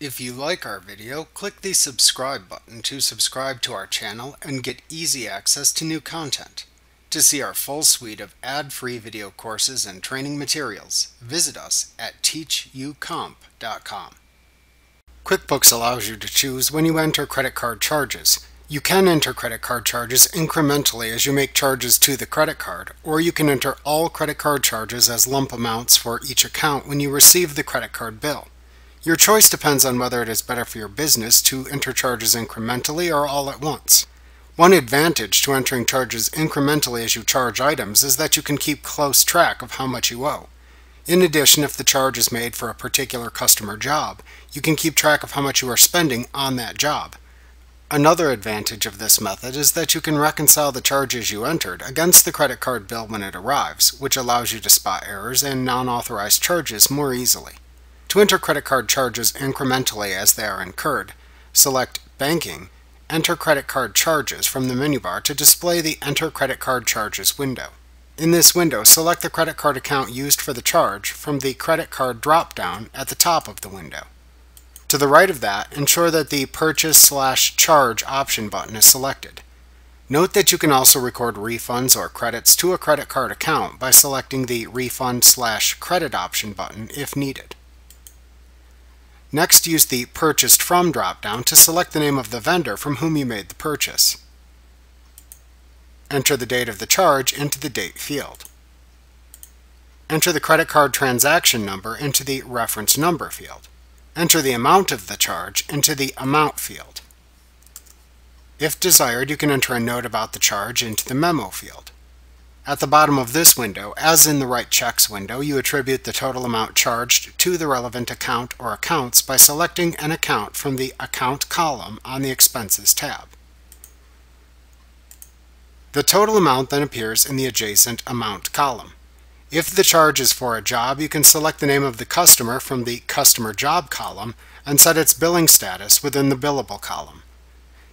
If you like our video, click the subscribe button to subscribe to our channel and get easy access to new content. To see our full suite of ad-free video courses and training materials, visit us at teachucomp.com. QuickBooks allows you to choose when you enter credit card charges. You can enter credit card charges incrementally as you make charges to the credit card, or you can enter all credit card charges as lump amounts for each account when you receive the credit card bill. Your choice depends on whether it is better for your business to enter charges incrementally or all at once. One advantage to entering charges incrementally as you charge items is that you can keep close track of how much you owe. In addition, if the charge is made for a particular customer job, you can keep track of how much you are spending on that job. Another advantage of this method is that you can reconcile the charges you entered against the credit card bill when it arrives, which allows you to spot errors and non-authorized charges more easily. To enter credit card charges incrementally as they are incurred, select Banking, Enter Credit Card Charges from the menu bar to display the Enter Credit Card Charges window. In this window, select the credit card account used for the charge from the credit card drop-down at the top of the window. To the right of that, ensure that the Purchase/Charge option button is selected. Note that you can also record refunds or credits to a credit card account by selecting the Refund/Credit option button if needed. Next, use the Purchased From drop-down to select the name of the vendor from whom you made the purchase. Enter the date of the charge into the Date field. Enter the credit card transaction number into the Reference Number field. Enter the amount of the charge into the Amount field. If desired, you can enter a note about the charge into the Memo field. At the bottom of this window, as in the Write Checks window, you attribute the total amount charged to the relevant account or accounts by selecting an account from the Account column on the Expenses tab. The total amount then appears in the adjacent Amount column. If the charge is for a job, you can select the name of the customer from the Customer Job column and set its billing status within the Billable column.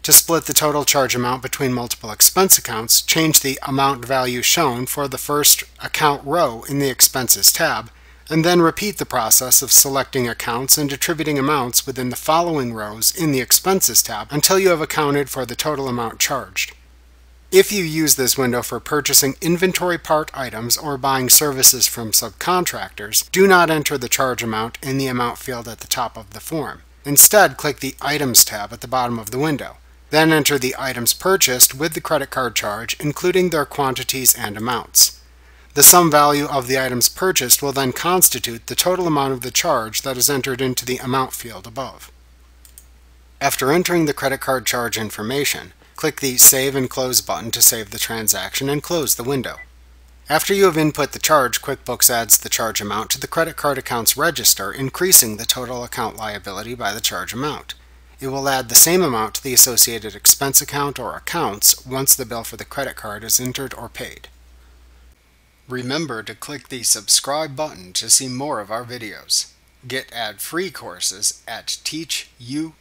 To split the total charge amount between multiple expense accounts, change the amount value shown for the first account row in the Expenses tab, and then repeat the process of selecting accounts and attributing amounts within the following rows in the Expenses tab until you have accounted for the total amount charged. If you use this window for purchasing inventory part items or buying services from subcontractors, do not enter the charge amount in the Amount field at the top of the form. Instead, click the Items tab at the bottom of the window. Then enter the items purchased with the credit card charge, including their quantities and amounts. The sum value of the items purchased will then constitute the total amount of the charge that is entered into the Amount field above. After entering the credit card charge information, click the Save and Close button to save the transaction and close the window. After you have input the charge, QuickBooks adds the charge amount to the credit card account's register, increasing the total account liability by the charge amount. It will add the same amount to the associated expense account or accounts once the bill for the credit card is entered or paid. Remember to click the subscribe button to see more of our videos. Get ad-free courses at teachucomp.com.